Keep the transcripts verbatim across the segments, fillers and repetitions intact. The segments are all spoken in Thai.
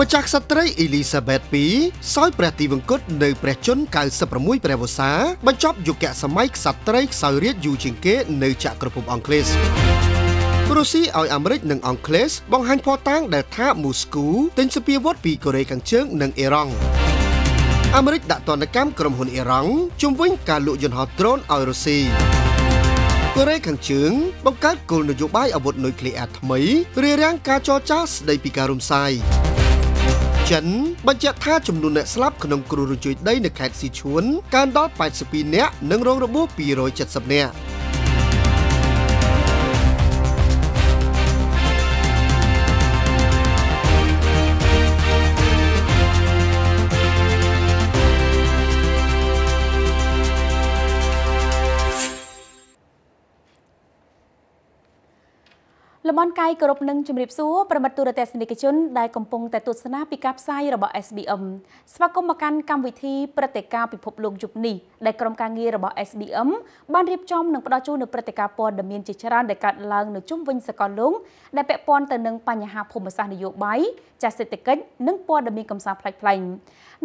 มาจากสตรีอิลิซาเบธปีซอยประติวังกตในประชนกายสประมุยประวัติศาสตร์บรรจบอยู่แก่สมัยสตรีสายเรียดยูจิงเกในจักรภพอังกฤษรูซีเอาอเมริกหนึ่งอังกฤษบังหันพอตั้งเดท่ามูสกูตินสเปียวอดปีเกเรกังเชิงหนึ่งเอรองอเมริกดัดตอนนักกรรมกรมหุ่นเอรังจุ่มวิ่งการลุยยนต์ฮอตโดรนไอรูซีเกเรกังเชิงบังคับกลุ่มนโยบายอาวุธนิวเคลียร์ทำไมเรียงการจอจัสในปีการุมไซฉันบรรจัดท่าจำนวนเนสลับขนมกรูรุจุยได้ในแขกสีชวนการดอดแปดสิบปีเนี้ยหนึ่งร้อยระบุปีร้อยเจ็ดสิบเนี้ยละมอนไกกรบหนึ่งจมริบซูประมาตุระเตสนิกชนได้กำปงแต่ตุสนาปิกับไซระบอ เอส บี เอ็ม สภากรรมการกรรมวิธีประเตกาปิภพลงจุกนีได้กรมการเงินระบอ เอส บี เอ็ม บ้านรีบจอมหนึ่งประจูหนึ่งประเตกาปอนดำเนินจิตรานได้การล้างหนึ่งจุ่มวินสกอลลุงได้เปะปอนแต่หนึ่งปัญหาภูมิศาสตร์นโยบายจากเศรษฐกิจหนึ่งปอนดำเนินกำซาพลายพลาย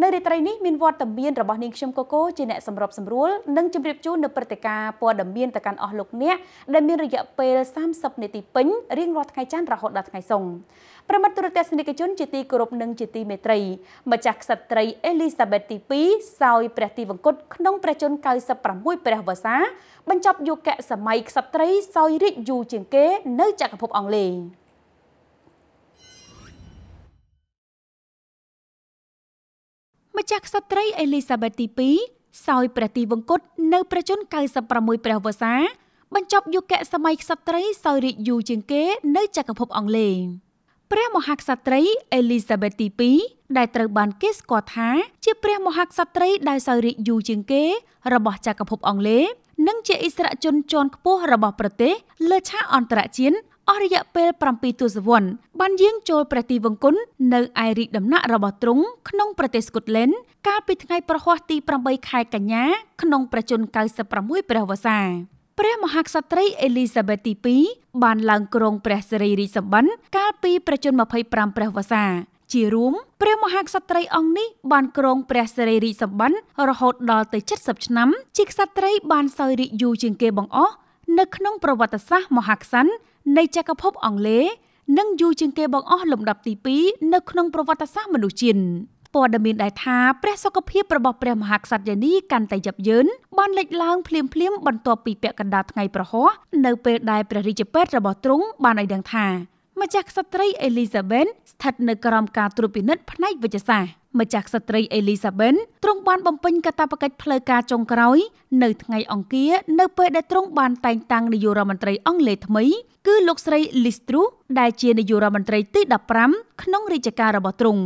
ในเดือนไตรนี้มินวอดดำเนินระบอนิงชมโกโก้จีเนะสำหรับสำรวจหนึ่งจมริบจูหนึ่งประเตกาปอนดำเนินแต่การออกหลกเนี้ยดำเนินระยะเปรย์สามสับในติปิ้งเรียงรอดไงจันรหดดัดไงทรงประมาตุรเตสนิกชนจิตีกรบหนึ่งจิตีเมตรีมาจากสตรีเอลิซาเบธปีซอยประติวังกตน้องประชนกายสปรมุยประวัติศาสตร์บรรจบอยู่แก่สมัยสตรีซอยริยูเจียงเก้เนื่องจากภพอังเลมาจากสตรีเอลิซาเบธปีซอยประติวังกตเนื่องประชนกายสปรมุยประวัติศาสตร์บรรจบอยู่แก่สมัยสตรีซอยริยูเจียงเก้เนื่องจากภพอังเลพระมหากษัตริย์เอลิซาเบธที่ปีได้ตระบันเกสกอธาเชื่อพระมหากษัตริย์ได้สายริยูจิงเกระบอบจักรภพอังเลนั่งเชื่ออิสระจนจนผู้ระบอบประเทศเลือดชาอันตรเจียนอริยเปลปรำปีตุสวรรค์บันยิงโจลประติวังกุลในไอริดำนาระบอบตรงขนงประเทศสกอตแลนด์การปิดไงประหัวตีปรำใบไข่กันยะขนงประจนกายสปรมุยประวัติศาสตร์พระมหากษัตริย์เอลิซาเบธที่ปีบ้านหลังกรงพระสิริริสบันกาลปีประจนมาภัยปรามประวัติศาสตร์จีรุมพระมหากษัตริย์องค์นี้บ้านกรงพระสิริริสบันรหดดอติชัดสับน้ำจิกษัตริย์บ้านซอยริยูจิงเกบังอ้อนึกน้องประวัติศาสตร์มหากษัตริย์ในจักรภพองเลนั่งยูจิงเกบังอ้อลำดับที่ปีนึกน้องประวัติศาสตร์มนุษย์จินปอดมินได้ท้าพระสกพีประบอบพระมหากษัตริย์นี้กันแต่ยับเยินบ้านเล็กล้างเพลียมเพลียมบรรทอปีเปียกันดาไงประหัวในเปิดได้ประริจเปิดระบอบตรงบ้านไอเดียงทามาจากสตรีเอลิซาเบธถัดในกรมการตรวจพินิจพนัยวิจัยศาสตร์มาจากสตรีเอลิซาเบธตรงบ้านบำเพ็ญกตาปกิจเพลกาจงกร้อยในไงองเกียในเปิดได้ตรงบ้านแต่งตั้งในยูรมันตรีองเลทมิคือลูกสตรีลิสตรูได้เชียในยูรมันตรีติดดับพรำขนงริจการระบอบตรง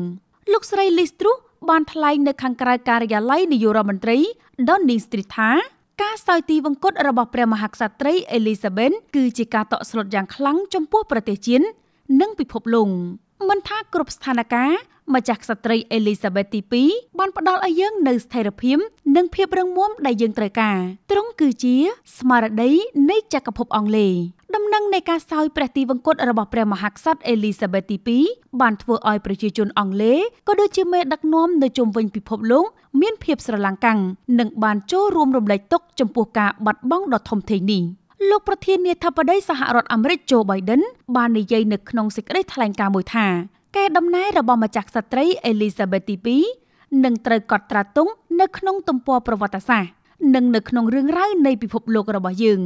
ลูกสไลลิสตรูบานทลายในขังกรายการยาไลในยูโรมันตรีดอนนิงสตรีท้าการสอยตีวังกตระบอบพระมหากษัตริย์เอลิซาเบธคือจิกาต่อสลดอย่างคลังจมพัวประเทศจีนนึ่งปิภพลงมันท่ากรบสถานการณ์มาจากสตรีเอลิซาเบธที่ปีบานปดอลอายังในสเตรพิมนึ่งเพียบเรื่องม้วนได้ยังตรกาตรงคือเจียสมาร์ดีในจักรภพอังเลดำนังในการซอยประติวังกตระบอบพระมหากษัตริย์เอลิซาเบธที่ปีบ้านทัวออยประชาชนอังเลก็โดยเชื่อเมดักน้อมในจมวิญพิภพลงเมียนเพียบสระลังกังหนึ่งบ้านโจรวมรวมไหลตกจมปัวกาบัดบ้องดอทมเทนีโลกประเทศเนธาประเดสหรัฐอเมริกาโจไบเดนบ้านในใยหนึ่งขนงศิกได้แถลงการมวยท่าแกดำนายระบอบมาจากสตรีเอลิซาเบธที่ปีหนึ่งตรกอดตราตรงในขนงตมปัวประวัติศาสตร์หนึ่งในขนงเรื่องร้ายในพิภพโลกระบอบยึง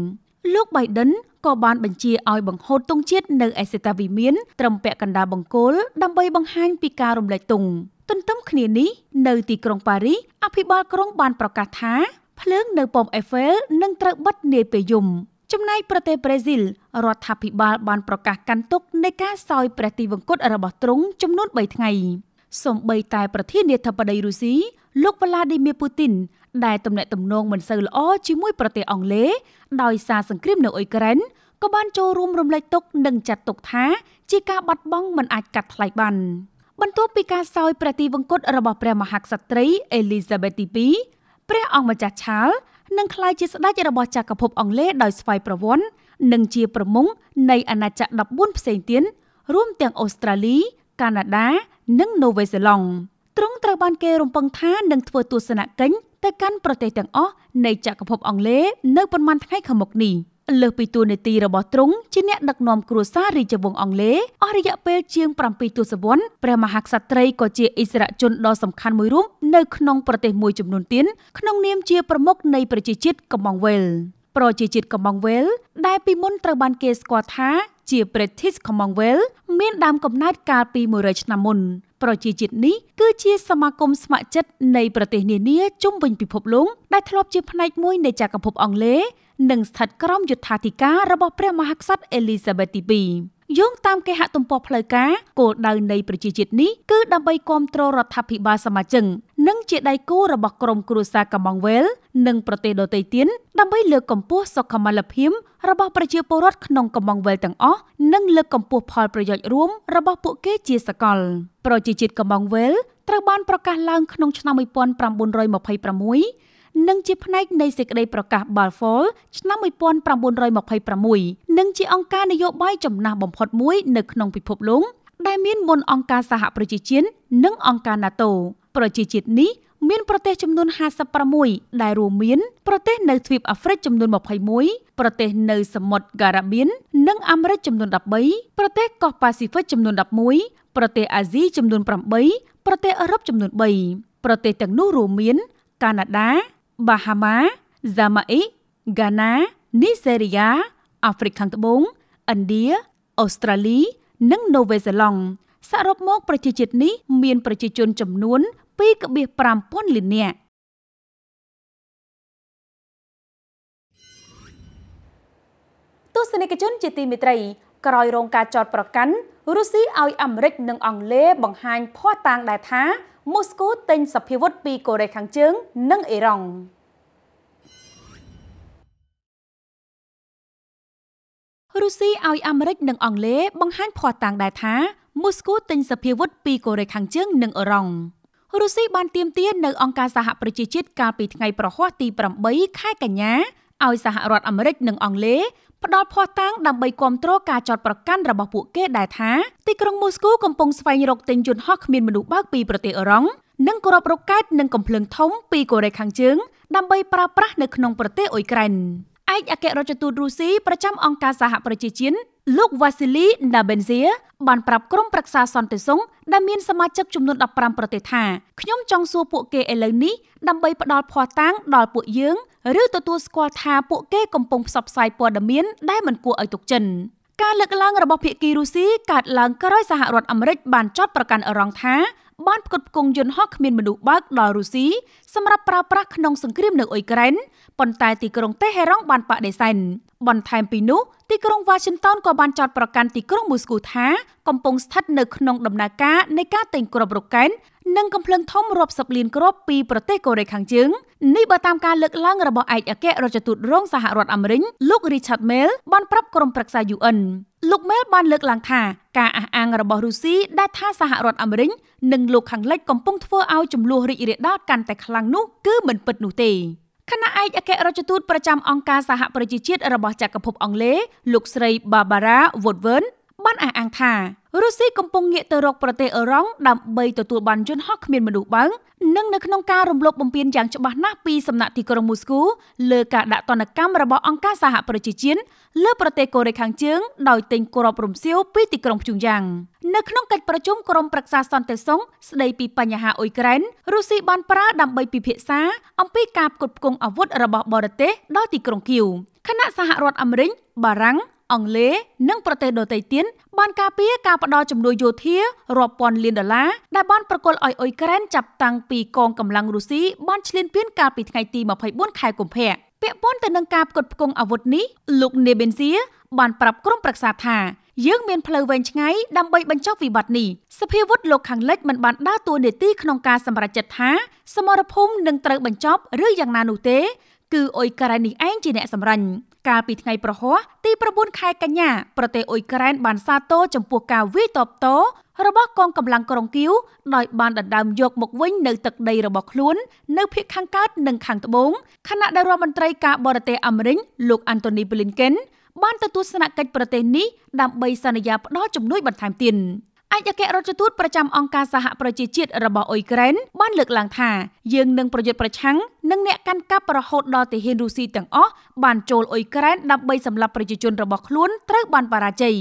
โลกไบเดนก็บานบัญชีออยบังโฮตรงเชียดในไอเซตาวิเมียนตรมเปะกันดาบังโกลดำใบบังฮันปีการรมไหลตุงต้นต้มขณีนี้ในตีกรงปารีสอภิบาลกรงบานประกาศท้าเพลิงในปอมไอเฟลนั่งตระบัดเนยเปยุมจำนายประเทศบราซิลรัฐภิบาลบานประกาศกันตกในการซอยประติวังกตระบอบตรงจำนวนใบไงสมใบตายประเทศเนธาประเดรูซีโลกวลาดิเมียปูตินได้ตำแหน่งตำนองเหมือนเซอร์ล้อชิมุยประเทศอังเลดอยซาสังครีมเหนืออุยแกรนก็บ้านโจรวมรวมไหลตกหนึ่งจัดตกท้าจีกาบัดบ้องมันอาจกัดไหลบันบรรทุกปีกาซอยประติวังกตระบอบพระมหากษัตริย์เอลิซาเบธปีพระองค์มาจากชาลนังคลายจิสได้ระบอบจักรภพอังเลดอยสไฟประวันนังเจียประมงในอาณาจักรดับบุญเซนเตียนร่วมเตียงออสเตรเลีย แคนาดาនិងนอร์เวย์สลองตรงตะบันเกรมปังท่าหนึ่งทัวตัวสนะเก่งแต่การประเทศต่างอ้อในจักรภพอังเลเนื้อปนมันให้ขมกนีเลือกปีตัวในตีระบอตรงชิ้นเนี้ยดักนอมกรัวซาริจวงอังเลอริยะเปลเชียงปรำปีตัวสวรรค์แปรมหักสัตย์ก่อเจียอิสระจนดอสำคัญมวยรุ่มในขนมประเทศมวยจำนวนติ้นขนมเนียมเจียประมกในประเจจิตกำบังเวลประเจจิตกำบังเวลได้ปีมนตะบันเกสกอท้าเจียเปรทิสกำบังเวลเมียนดามกับนาดกาปีมวยราชนามนประเจจิตนี้คือเชียสมาคมสมาชิกในประเทศเนียเนียจุ่มบินปีพบลงได้ทลอบเจียพนัยมวยในจักรภพอังเลหนึ่งสัตว์กล้องยุทธาธิการะบบพระมหากษัตริย์เอลิซาเบธที่ปีย้อนตามเกหะตุ่มปอเพลกาโกดังในประเทศจีนนี้คือดำไปความตรรัฐภิบาลสมาชิกนั่งเจไดกู้ระบบกรมกรุษากำบังเวลหนึ่งประเทศโดยเตียนดำไปเลือกกำปั้วสกมาลพิมระบบประเทศโปรตุขนมกำบังเวลต่างอ้อนั่งเลือกกำปั้วพอลประโยชน์รวมระบบปุกเกจีสกอลประเทศจีนกำบังเวลตระบานประกาศลางขนมชนะมิปอนปรำบุญรอยหมอกไพประมุยนึ่งจีพนักในเสกได้ประกาศบาลฟอลชนะมวยปอนปรำบนรอยหมอกไพประมุยนึ่งจีองการนโยบายจำนาบ่มพอดมุ้ยนึกนองปิภพลุงได้เมียนบนองการสหประชาชาตินึ่งองการนาโตประชาชาตินี้เมียนประเทศจำนวนห้าสิบประมุยได้รวมเมียนประเทศในทวีปแอฟริกาจำนวนหมอกไพมุ้ยประเทศในสมุทรกาบเบียนนึ่งอเมริกาจำนวนดับใบประเทศเกาะแปซิฟิกจำนวนดับมุ้ยประเทศอาเซียนจำนวนปรำใบประเทศยุโรปจำนวนใบประเทศต่างนู้รวมเมียนแคนาดาบาฮามาซามาอิกานานิเซเรียแอฟริกาตะบงอินเดียออสเตรเลียនិងนอร์เวย์สลองสรุปมกประชาชนนี้มีประชาชนจำนวนปีกเบียปรามป้อนลิเนียตุสเนกชนจิตติมิตรัยกรอยโรงการจอดประกันรูซีเอาอเมริกนึ่งอังเลบังฮันพ่อต่างได้ท้ามูสโกตินสัพพิวต์ปีโกเรคังเจิงนั่งเอรองรูซีเอาอเมริกหนึ่งอังเลบังฮันพอต่างได้ท้ามูสโกตินสัพพิวต์ปีโกเรคังเจิงนั่งเอรองรูซีบานเตรียมเตี้ยนในองค์การสหประชาชาติการปีไงประหัวตีปรำใบค่ายกันยะเอาสหรัฐอเมริกหนึ่งอังเลพอดพอตั้งดำใบความตรการจอดประกันระบบปุกเกได้ท้าตีกรงมูสโกกำปงสไฟรกเต็งจุนฮอกมินมนุบ้าปีประเทศอร้องนั่งกรอบรกเกดนั่งกำเพลิงท้องปีโกเรคังจึงดำใบปราประในขนมประเทศอุยแกรนไออาเกะรจตูรูซีประจำองค์การสหประชาชาติลูกวาซิลีนาเบนเซียบานปรับกรมปรักษาซอนเตซงดำมีนสมาชิกจุมนุนอับปรามประเทศท่าขยมจองซัวปุกเกเอเลนี้ดำใบปอดพอตั้งดอลปุกยืงหรือตัวตัวสควอทาปุกเก้กำปงสับไซปัวดเมียนได้เหมือนกัวไอตกจนการเลือกล่างระบบเพียกีรูซีการล้างกร้อยสหรัฐอเมริกบานจอดประกันอรองท้าบ้านกดกงยนฮอกมินมนุบักดอรูซีสำหรับปราปรักขนมสังเครียมเหนืออิกรันปนตายตีกรงเตเฮร้องบานปะเดซันบอนไทม์ปีนุตีกรงวาชิงตันกอบานจอดประกันตีกรงมูสกูท้ากำปงสัดเหนือขนมดำนากาในการแต่งกรอบรกันนั่งกำเพลิงท้อมรบสับเลียนกรอบปีประเทศเกาหลีขังจึงนี่บาตามการเลือกล่างระบบไออาเกะราชทูตร่องสหรัฐอเมริกลูกริชาร์ดเมลบานปรับกรมปรักษายูเอ็นลูกเมลบานเลือกล่างท่าการอ้างอังระบบรูซีได้ท่าสหรัฐอเมริกหนึ่งลูกขังเล็กกำปงทัวเอาจุ่มลูริเรด้ากันแต่คลังนุกือเหมือนเปิดหนูเตคณะไออาเกะราชทูตประจำองค์การสหประชาชาติระบบจักรภพอังเลลูกสไลบาบาร่าวอดเวิร์นบ้านอ่างอังธารูซีกำปงเงะตะรกประเทศอร้องดำใบตัวตัวบันจนฮอกเมียนมนุบังนั่งในขนมการรวมลบบำเพ็ญอย่างฉบับหน้าปีสำนักที่กรมมูสกูเลือกการดักตอนกรรมระบบองค์การสหประชาชาติเลือกประเทศเกาหลีขังจึงโดยติงกรอบรวมเซียวปีติกรมจุงยังในขนมการประชุมกรมปรักษาสันติสงฆ์สไลปีปัญหาอุยแกรนรูซีบันปราดำใบปีเพศาอัมพีกาบกดกงอาวุธระบบบอร์เตโดยติกรมคิวคณะสหรัฐอเมริกบารังอังเลนั่งประเทศโดยไต้เตี้ยนบ้านกาเปียกาปดอจำนวนโยเทียรอปอนเลียนดอลลาได้บ้านประกอลอ่อยอ่อยแกรนจับตังปีกองกำลังรูซีบ้านเชลินเพี้ยนกาปิดไงตีมาไพ่บ้วนขายกลุ่มแพะเปะป้อนแต่นังกาบกดกงอาวุธนี้ลูกเนเบนเซียบ้านปรับกรมปรักษาธายื้องเมียนเพลเวนชไงดำใบบรรจบวิบัตินี้สเปวุฒโลกขังเล็กมันบันด้าตัวเนตี้ขนองกาสมรจัตท้าสมรภูมิหนึ่งเตรบรรจบหรืออย่างนานูเตคืออ่อยแกรนนี่แองจีเนสมรันกาปิดไงประหัวตีประบุนคายกันย่าประเทศอุยแกรนบานซาโตจำพวกกาวิตอบโตระบบกองกำลังกรองกิ้วดอยบานดัดดำยกหมกวิ่งในตึกใดระบบคลุ้นในพิคังการหนึ่งขังตะบงคณะดารามนตรีกาบอร์เตอเมริกลูกอันโตนีบลินเกนบ้านตะตุสนาเกตประเทศนี้ดำใบสัญญาปนอจมนุยบันทามติน ไอ้ยาแกะรัฐทูตประจำองค์การสหประชาชาติระบอบอุยเกรนบ้านเหลือกหลังท่ายืงหนึ่งประโยชน์ประชังหนึ่งเนี่ยการกับประโหดดอติเฮนรูซีต่างอ้อบ้านโจลอุยเกรนดับใบสำหรับประชาชนระบอบล้วนเทิดบ้านปาราจี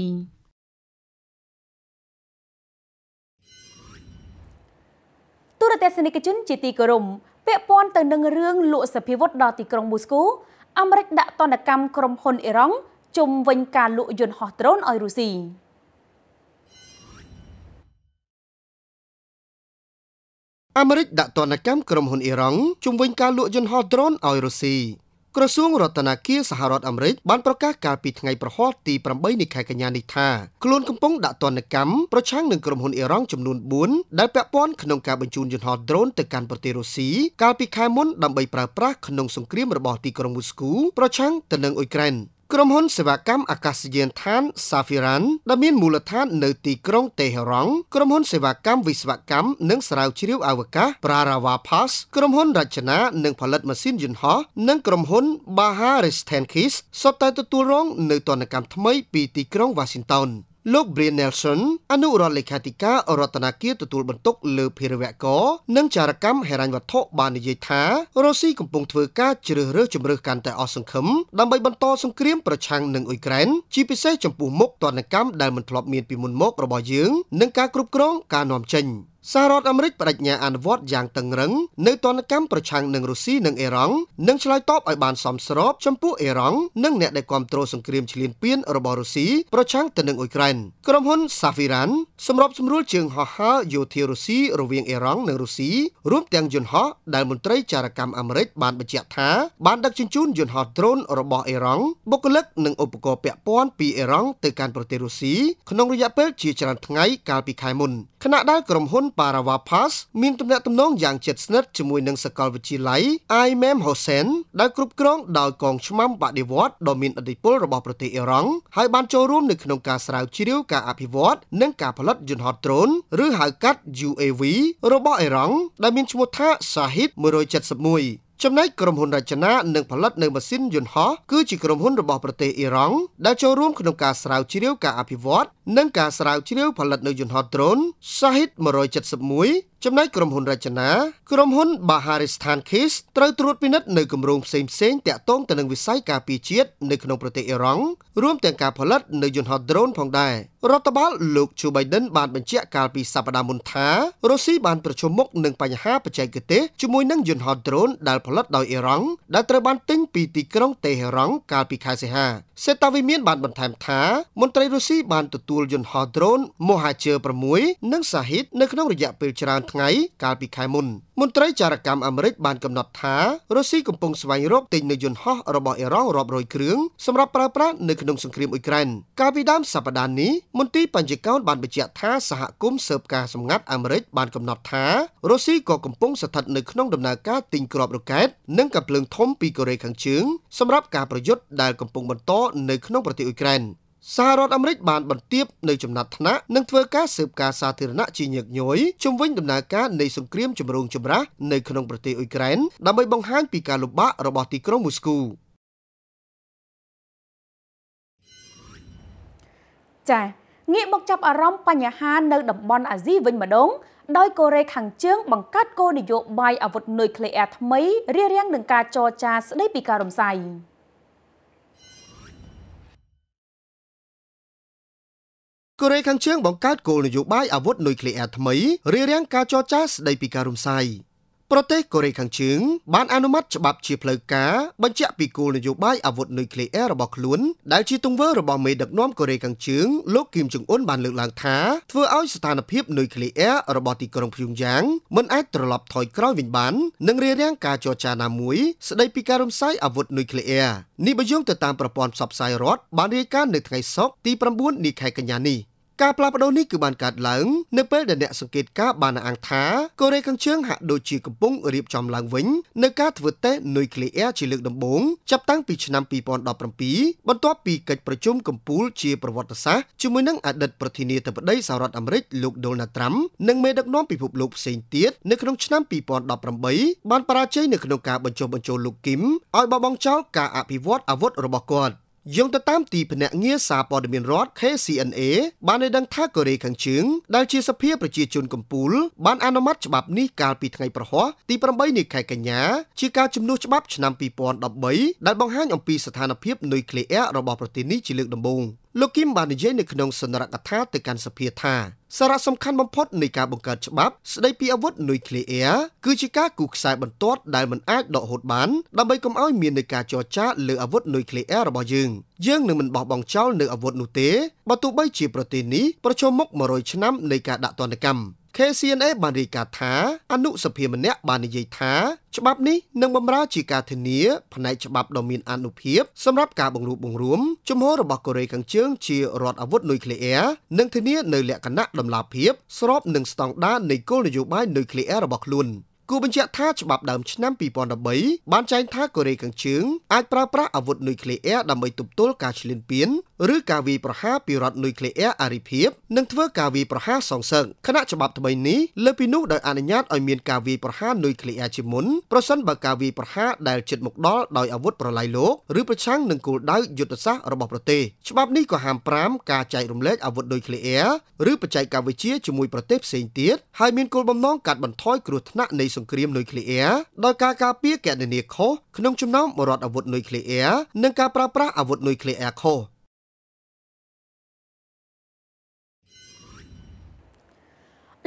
ตุรเตสนิกจุนจิติกรมเปะปอนต่างดังเรื่องลุสพิวดดอติกรงบูสกูอเมริกดะตอนกรรมกรมพลเอร้องจมวิญการลุยนหอตรอนอุยรูซีอเมริกดักตอนกรรมกรมหุ่นอิรังจุ่มวิญการลุยนหอดรอนออยรูซีกระทรวงรัฐนาเกียสหรัฐอเมริกบันประกาศการปิดไงประหอตีประเบยในแขกญาณิธาคลุนกำปองดักตอนกรรมประช่างหนึ่งกรมหุ่นอิรังจำนวนบุญได้แปะป้อนขนมการบรรจุยนหอดรอนแต่การปฏิรูซีการปิดขายมุนดำใบปราปราขนมสงครามระบอบตีกรมบุสกูประช่างตะนังอุยแกรนกรมหุ่นเสวกรรมอากาศยานท่านซาฟิรันดำเนินมูลฐานในตีกรงเตหะร้องกรมหุ่นเสวกรรมวิศวกรรมหนึ่งสาวชิริวอวกาปราราวาพัสกรมหุ่นรัชนะหนึ่งผลิตมาซินยุนหอหนึ่งกรมหุ่นบาฮาริสแทนคิสสอบตายตัวร้องในตอนกรรมทำไมปีตีกรงวอชิงตันโลกเบรนเนลสันอนุรักษ์เลขาธิการรัฐนาเกียรติตุลบรรทุกเลือเพรเวกอนังจารกรรมเหรันวัฒน์บานเยธาโรซี่กำปงเทวกาเจริญเรื่องจำเริญการแต่อสังคมดำใบบรรทอสงครามประชังหนึ่งอุยแกรนจีพิเศษจำปูมกตอนกรรมได้มันทลอบเมียนปีมุนมกระบอยยืงนังการกรุบกรองการนอมเชนสหรัฐอเมริกปรัชญาอันวอดอย่างตึงรังในตอนกรรมประชังหนึ่งรูซีหนึ่งเอรังหนึ่งชลายตอบอิบานสอมสรบชมพูเอรังหนึ่งเนี่ยได้ความโตสงครามชิลินเปียนระบอรูซีประชังตะหนึ่งอุยแกรนกรมหุ่นซาฟิรันสำหรับสำรวจเชิงฮอฮาโยเทรูซีระเวียงเอรังหนึ่งรูซีรวมเตียงยุนฮอได้มนตรีจารกรรมอเมริกบานบัจจัตถาบานดักจุนจุนยุนฮอโดรนระบอเอรังบุกเล็กหนึ่งอุปกรณ์เปียป้อนปีเอรังเตการประเทศรูซีขนมระยะเปิลจีจรันไงกาปีไขมุนขณะได้กรมหุ่นปาราวาพัสมีตำแหน่งตำนองอย่างเจ็ดสนัดจมวยหนึ่งสกอลวิจิไลไอแมมโฮเซนได้กรุบกรองดาวกองชมัมปะดิวอดดอมินอดิปุลระบอบประเทศอิรังให้บานโจร่วมในขนมการสลายชิริวการอภิวอดเนื่องการผลิตยุนฮอตโตรนหรือหากัด ยู เอ วี ระบอบอิรังได้มีชมทะสาหิตมวยโดยเจ็ดสมวยจำนายกรมหุ่นราชนะหนึ่งผลัดหนึ่งมาสิ้นยุนฮอคือจิกรมหุ่นระบอบประเทศอิรังได้โจร่วมขนมการสลายชิริวการอภิวอดเนื่องการสลายชิริวผลัดหนึ่งยุนฮอตโตรนสาหิตมวยโดยเจ็ดสมวยจำนายกรมหุ่นราชนากรมหุ่นบาฮาริสถานคิสตรวจตรวจพินิจในกรมรวมเซมเซนแต่ต้องแต่หนึ่งวิสัยการปีเชียดในขนมประเทศอิรังรวมแต่การผลัดในยนฮอดโดรนพองได้รัฐบาลลูกชูไบเดนบานบัญชีการปีสัปดาห์มุนท้าโรซี่บานประชุมมกหนึ่งปัญหาปัจจัยเกษตรจมวยนั่งยนฮอดโดรนได้ผลัดโดยอิรังได้ตระบันติ้งปีติกรองเตหรังการปีคายเซฮาเซตาวิเมียนบานบันทามท้ามนตรีโรซี่บานตุตูลยนฮอดโดรนโมฮาเจอประมวยนั่งสาหิตในขนมระยะเปิลจราไงการปีไขมุนมนตรีจารกรรมอเมริกบานกำหนดท้ารัสเซียกำปงสวายรบติงในยนฮอระบอบเอรองรอบรอยเครื่องสำหรับปราบปรามในขนมสงครามอุยแกรนการพิดามสัปดาห์นี้มนตรีปัญจเก้าบานเบจท้าสหกุมเสิร์ฟการสำงัดอเมริกบานกำหนดท้ารัสเซียก่อกำปงสถัดในขนมดำนาการติงกรอบโรเกตเนื่องกับเพลิงทมปีเกเรขังเชิงสำหรับการประยุทธ์ได้กำปงบรรโตในขนมประเทศอุยแกรนสหรัฐอเมริกบานบันเทียบในจำนัดธนะนั่งเทวกาสืบการสาธารณะจีเนียกย้อยชมวิญดำนาการในสงครามจมรงจมระในขนมประเทศอุยแกรนดำไปบังฮันปีการลบบะระบอบติกรองมูสกูจ่ายงี้บอกจับอารมณ์ปัญหาในดับบอลอาซีวิญมาดงโดยโกเรขังเชื้องบังคับโกนิโยบายอาวุธนิวเคลียร์ทำไมเรียเรียงหนึ่งการจอจาสได้ปีการรมไซกรณีขังเชิงบังคับโกลยุบายอาวุธนิวเคลียร์ทำไมเรียงการจอจัสได้ปีการุมไซประเทศเกาหลีขังเชิงบานอนุมัติฉบับเฉียบเลยกาบัญชีปีโกลยุบายอาวุธนิวเคลียร์ระบบล้วนได้ชี้ตรงเวอร์ระบบเมดักน้อมเกาหลีขังเชิงโลกกิมจงอุนบานเลือกหลังท้าเพื่อเอาสถานภาพนิวเคลียร์ระบบติกรงพยุงยางมันอาจตลับถอยกล้าวินบานนั่งเรียงการจอจานามุยได้ปีการุมไซอาวุธนิวเคลียร์นี่บรรยงแต่ตามประปอนสับไซรอดบานเรียการในไทยซอกตีประบุนนิไคกัญญานีการปราบโดนี้คือบานการหลังในเปิดเดนสังเกตการบานอ่างท้าก็เรียกขังเชิงหักโดยจีกระปุงรีบจอมหลังวิ่งในการถือเตะนิวเคลียร์จีเลือกดำบงจับตั้งปีชนำปีปอนดอปรำปีบรรทุกปีเกิดประชุมกัมพูชีประวัติศาสตร์จมวยนั่งอดีตประธานาธิบดีสหรัฐอเมริกลูกโดนัลด์ทรัมป์นั่งเมดักน้อมปีผุบลูกเซนเตียดในขนมชนำปีปอนดอปรำปีบานปราชัยในขนมการบรรจุบรรจุลูกกิมอ้อยบะบองเจ้าการอภิวัตอาวุธระบกอด ยังจะตามตีพนักเงียสาปอดเมียนรอดเคซีเอ็นเอบ้านในดังท่าเกเรขังชึงได้เชียสเพียประชีจุนกัมพูลบ้านอนุมัติฉบับนี้การปีไงประหอตีประบายในไข่กัญญาชีการจุมนุฉบับฉนำปีปอนดับใบได้บังฮันองปีสถานเพียบหน่วยเคลียร์ระบอบประเทศนี้จิลึกดำบงโลกิมบานในเย่ในขนมสนรักธาตุการสเพียธาสาระสำคัญบำพดในการบังการฉบับสได้ปีอาวุธหน่วยเคลียร์คือชีการกุกสายบรรทอดได้มันอาจดอกหดบ้านดำใบกำอ้อยเมียนในการจอจ้าหรืออาวุธหน่วยเคลียร์ระบอบยึงยังหนึ่งมันบอกบองเจ้าหนึ่งอาวุธนุเตะประตูใบจีประเทศนี้ประชมกมารอยชนะในการดักตอนกรรมเคซีเอ็นเอบาริกาธาอนุสเพียมันเนะบานิยัยธาฉบับนี้นางบำราจิกาเทเนียภายในฉบับดอมินอนุเพียบสำหรับการบังรูปบังรวมจมหัวระบกเกเรกังเชิงเชียรอดอาวุธนิวเคลียร์นางเทเนียในแหลกนักดำลาเพียบสรอบหนึ่งสตองด้านในกลยุทธ์ใบนิวเคลียร์ระบกลุนกูบัญชีท่าฉบับดำชนะปีปอนดับเบย์บ้านใจท่าเกเรกังเชิงอาจปราปราอาวุธนิวเคลียร์ดำใบตุบตัวการชิลินเปียนหรือกาวีประหาปีรัตนุยเคลียร์อาริเพียบนั่งเทวกาวีประหาสองเซิงคณะฉบับทบนี้เลปินุโดยอนุญาตอเมียนกาวีประหานุยเคลียร์ชิมุนประสันบากาวีประหาได้เจ็ดหมกดอลโดยอาวุธประไลโลกหรือประชังหนึ่งกูได้ยุทธศาสตร์ระบบประเทศฉบับนี้ก็ห้ามปรามกาใจรวมเล็กอาวุธนุยเคลียร์หรือปัจจัยกาวิเชียจมุยประเทศเสียงเตียดให้เมียนกูบำน้องกัดบันท้อยกรุธนะในสงครามนุยเคลียร์โดยกากาเปียแกนเนียโคขนมชุมน้ำมรดอาวุธนุยเคลียร์นั่งกาปราปราอาวุธนุยเคลียร์โค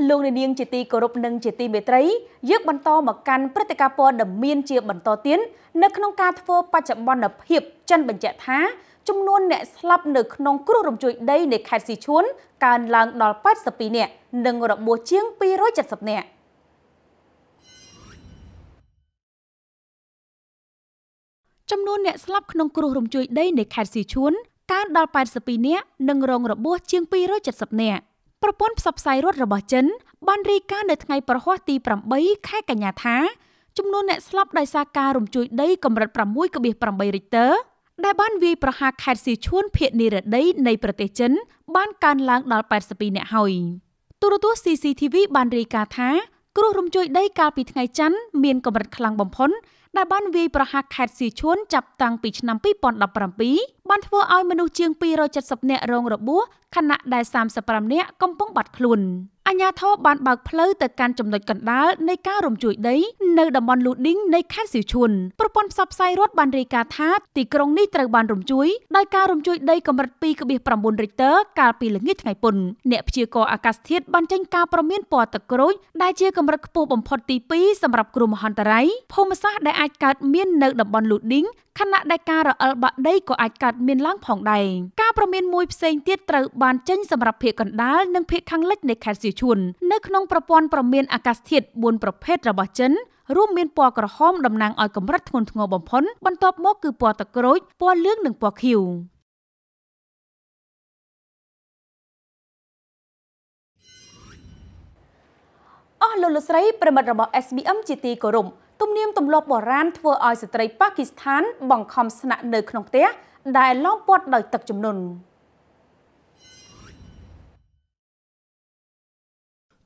ลุงในเนียงจิตีกรุบหนึ่งจิตีเมตรัยยึดบรรทอมากันพฤติกรรมปอดเมียนเจียบบรรทอเตียนในขนมการทอปัจจุบันเพียบจันบรรจัดท้าจำนวนเนี่ยสลับหนึ่งขนมกรุบรวมจุยได้ในขัดสีชวนการล้างดอลปัดสปีเนี่ยหนึ่งระบบเชียงปีร้อยจัดสับเนี่ยจำนวนเนี่ยสลับขนมกรุบรวมจุยได้ในขัดสีชวนการดอลปัดสปีเนี่ยหนึ่งรองระบบเชียงปีร้อยจัดสับเนี่ยประพ้นสับไซรถระเบิดเจนบันรีการเดินไงประหัวตีปรำใบแค่กัญญาท้าจำนวนเนสลับไดซาการุมจุยได้กำรัดปรำมุ้ยกระเบียปรำใบริเตอร์ได้บ้านวีประหาขาดสีชวนเพียรนิรดได้ในประเทศเจนบ้านการล้างดาวแปดสปีเนหอยตัวตัวซีซีทีวีบันรีการท้ากรุรุมจุยได้การปิดไงจันเมียนกำรัดคลังบ่มพ้นได้บ้านวีประหาขาดสีชวนจับตังปีชนำปีปอนดับปรำปีบ้านทัวร์ออยมนุษย์เชียงปีเราจัดสับเนรองระบัวขณะได้สามสปรำเนะกำปองบัดคลุนอัญญาทบานบากเพลอแต่การจำนวนกันได้ในการรวมจุยได้ในดับบอลลูดิ้งในแค่สิวชุนประปนซับไซรถบันริกาทัดตีกรงนี่ตรบานรวมจุยได้การรวมจุยได้กำรัดปีกระเบียบประมุนริเตอร์การปีหลังงี้ไงปุ่นเนปเชียกออากาศเทียดบันจังการประเมียนปอตะกรุยได้เชียกำรัดปูบอมพอตีปีสำหรับกลุ่มฮันตไรพมซาได้อาการเมียนในดับบอลลูดิ้งขณะได้การอัลบะได้ก็อาจกัดเมียนล้างผ่องใดการประเมินมวยเซงเตียตระบานเจนสำหรับเพียกันดาลนังเพียคังเล็กในแคสิชุนนักน้องประปอนประเมินอากาศเทียดบนประเภทระบาดเจนรูปเมียนปอกระห้อมดำนางออยกำรัดงนงอบอมพ้นบรรทบมกคือปอตะกรุยปอเลือกหนึ่งปอคิวอ๋อโลลสไรประมาทระบาดเอสบีเอ็มจีตีกรุ่มตุ่มเนียมตุ่มลบบ่อร้านทัวร์ออยสตรีปากีสถานบังคอมสนะเนยขนมเตี้ยได้ล้อมปอดโดยตักจุ่มนุน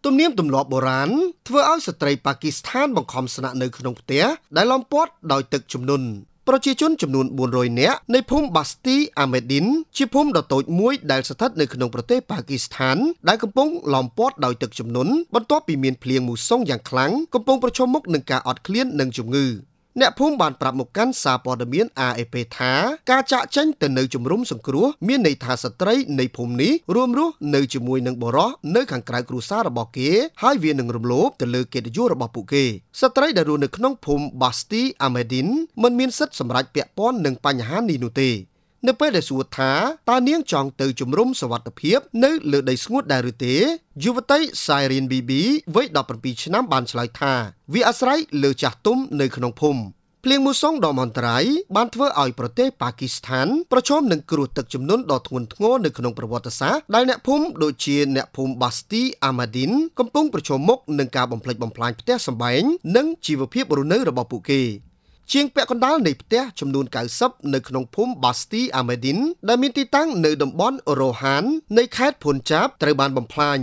ตุ่มเนียมตุ่มลบบ่อร้านทัวร์ออยสตรีปากีสถานบังคอมสนะเนยขนมเตี้ยได้ล้อมปอดโดยตักจุ่มนุนประชาชนจำนวนบุญรอยเนี้ยในภูมิบัสตีอาเมดินชีพภูมิดาวโตมวยได้สถัดในขนมประเทศปากีสถานได้กำปองหลอมปอดดาวตึกจำนวนบรรทบปีเมียนเพลียงหมู่ซ่องอย่างคลังกำปองประชมมกหนึ่งกาออดเคลียนหนึ่งจุ่มงือเนื้อภูมิบานปรับหมกกันซาปอดเมียนอาเอเปธากาจะเจนแต่ในจุ่มรุ่มสังครัวเมียนในทาสตรีในภูมินี้รวมรู้ในจุ่มมวยหนึ่งบ่อร้อในขังไกลกรุซาระบอกเกให้เวียนหนึ่งรวมลบแต่เลือกเกตยุระบอกปุเกสตรีดารูในขนมภูมิบัสตีอาเมดินมันเมียนซัดสำรัดเปียป้อนหนึ่งปัญหานีนุเตในเปิดได้สูดท้าตาเนียงจองเตยจุ่มรุ่มสวัสดิเพียบในเลือดได้สงุดได้หรือเตยูวัตย์ไซรินบีบีไว้ดอกปีชนะบานฉลายทาวิอัสไรเลือจากตุ้มในขนมพุ่มเพลียงมูซองดอมอนตรายบานเทอออยประเทศปากีสถานประชมหนึ่งกรูดตึกจำนวนดอกทวนงอในขนมประวัติศาสตร์ได้เนพุ่มโดยเชียเนพุ่มบัสตีอามาดินกำปุงประชมมกหนึ่งการบำเพ็ญบำพลายประเทศสมัยนั่งชีวเพียบรูเนอร์ระบอบปุเกเชียงเปะกันดาในประเทศจำนวนกายซับในขนมพุ่มบัสตีอาเมดินได้มีที่ตั้งในดมบอนโรฮันในแคดผลจับไตรบานบำพลาย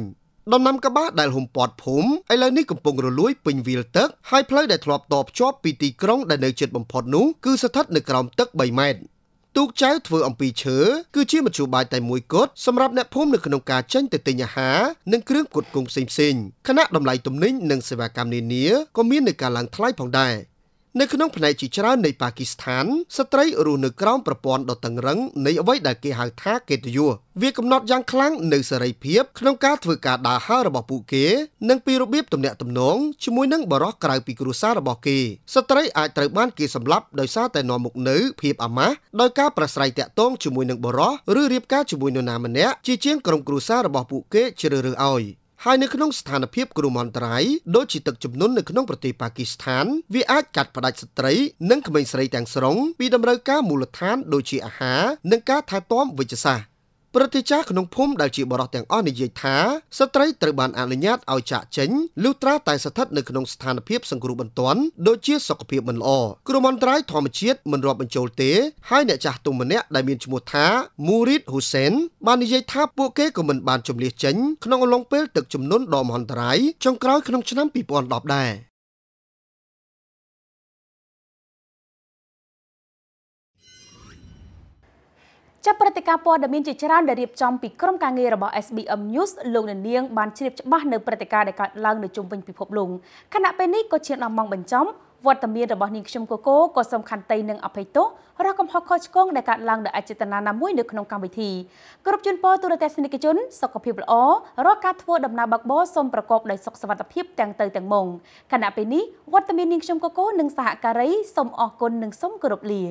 ดำนำกระบะได้ห่มปอดผมไอ้เรื่องนี้กำปงระลุยปิงวิลเต็กให้เพลย์ได้ทลอบตอบชอบปีตีกร้องได้ในเจ็ดบอมพอดนู้คือสะทัดในกรอมเต็กใบไม้ ตูกเจ้าเถื่อมปีเฉอคือชี้มัจจุบายแต่มวยกดสำหรับแนบพุ่มในขนมการเช่นแต่ติญหาหนึ่งเครื่องกดกงซิมซิงคณะดำไหลตุ่มนิ่งหนึ่งเสวากรรมเนียก็มีในการหลังทลายผ่องได้ในขนมพนัยจิตราในปากีสถานสตรีรูนึกร้องประปอนดอตังรังในเอาไว้ได้เกี่ยหางท้าเกตยัวเวียกำหนดยังครั้งในสไรเพียบขนมการเถื่อการด่าห้าระบบปุเกนังปีรูเบียบตุ่มเนตตุ่มน้องชมวยนังบรอกกลายปีกรุซาระบบเกสตรีอาจเติมบ้านเกสำลับโดยซาแต่นอนมุกนื้อเพียบอามะโดยการประสายแตะต้องชมวยนังบรอหรือเรียบการชมวยนนามันเนจจีเจียงกรงกรุซาระบบปุเกเชเรเรออยหายในขนมสถานเพียบกรุมอนไตรโดยจิตตึกจุ่มนุ่นในขนมประเทศปากีสถานวิอาจกัดประดับสตรีนั่งขมิ้นสตรีแต่งสรงปีดำเนินการมูลฐานโดยจีอาหานั่งการทายต้อมวิจารณ์ประเทศจ้าขนมพุ่มได้จีบรอแต่งอ้อนในเยท้าสตรีตรบันอนุญาตเอาจ่าเฉินลูตราไต่สถัดในขนมสถานเพียบสังกุรุบันตวนโดยเชี่ยสกปรกมันอ่อกรุมอนไตรทอมเชียดมันรอบมันโจลเตะให้เนี่ยจ่าตุ่มเนี่ยได้มีชมุท้ามูริดฮุเซนบานในเยท้าพวกเก๋ก็มันบานจมเลียเฉินขนมลงเปิลตึกจมนุนดอมอนไตรจงกล้าขนมชนะปีปอนดอบได้จากปฏิกาปอดมินจิจารณ์ได้เรียบจำปีกรมการเงินระบบ เอส บี เอ็ม News ลงในเนียงบานเฉียบบ้านในปฏิกาได้การล้างในจุ่มเป็นปีพบลงขณะเป็นนี้ก็เชียร์ลำมองบรรจมวัตมีระบบนิคมโกโก้ก็สำคัญตีหนึ่งอภัยโตเรากำลังข้อช่องในการล้างในอาจิตนานามุ่ยในขนมการวิธีกรุบจุนปอตุรเตสนิกจุนสกปรกอ๋อรอการทัวร์ดำนาบักบอสมประกอบในสกสวัสดิภาพแต่งเตยแต่งมงขณะเป็นนี้วัตมีนิคมโกโก้หนึ่งสหการีสมออกกลหนึ่งสมกรุบเลีย